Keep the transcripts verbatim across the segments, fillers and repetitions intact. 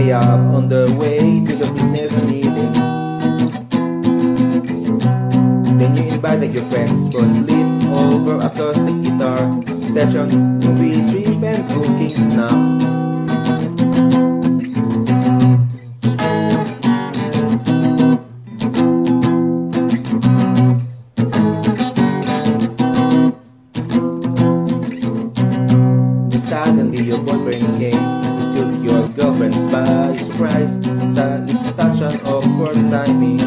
they are on their way to the business and eating. Then you invited your friends for sleepover, acoustic guitar sessions, movie trip and cooking snacks. Suddenly your boyfriend came, took your girlfriend's by surprise. It's such an awkward timing.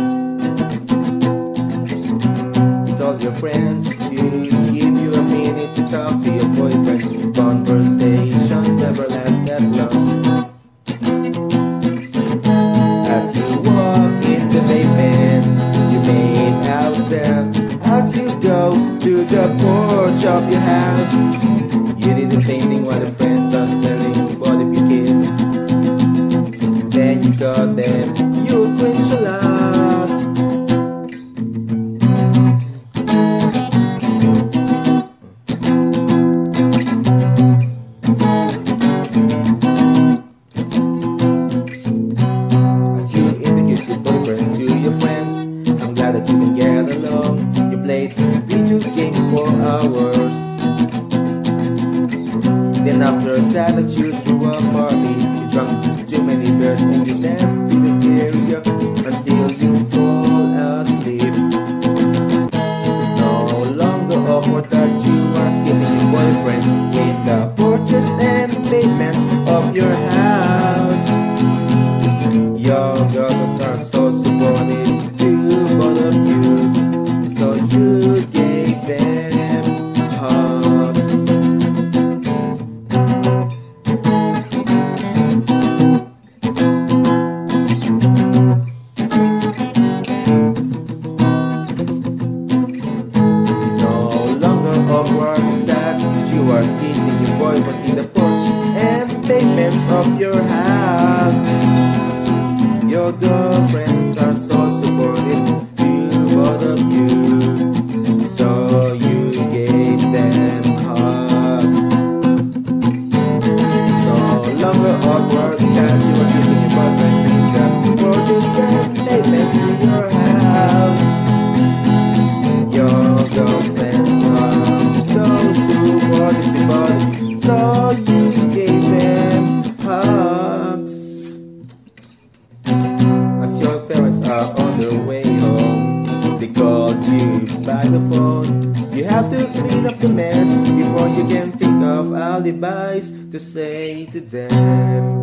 You told your friends to give you a minute to talk to your boyfriend. Conversations never last that long. As you walk in the pavement, you made out there. As you go to the porch of your house, you did the same thing while the friends are staring, but if you kiss, then you got them, you cringe a lot. As you introduce your boyfriend to your friends, I'm glad that you can get along. You played video games for hours. Then after that, that you threw a party, you drank too many beers and you danced to the stereo until you fall asleep. It's no longer awkward that you are kissing your boyfriend in the porches and pavements of your house. Your girls are so supportive to both of you, so you gave them hugs. You are kissing your boyfriend in the porch and pavements of your house. Your girlfriends are so supportive to both of you, so you gave them hugs. It's no longer awkward that you are kissing your boyfriend in the porches and pavements of your house. Your girlfriends are so supportive, so you gave them hugs. As your parents are on their way home, they called you by the phone. You have to clean up the mess before you can think of alibis to say to them.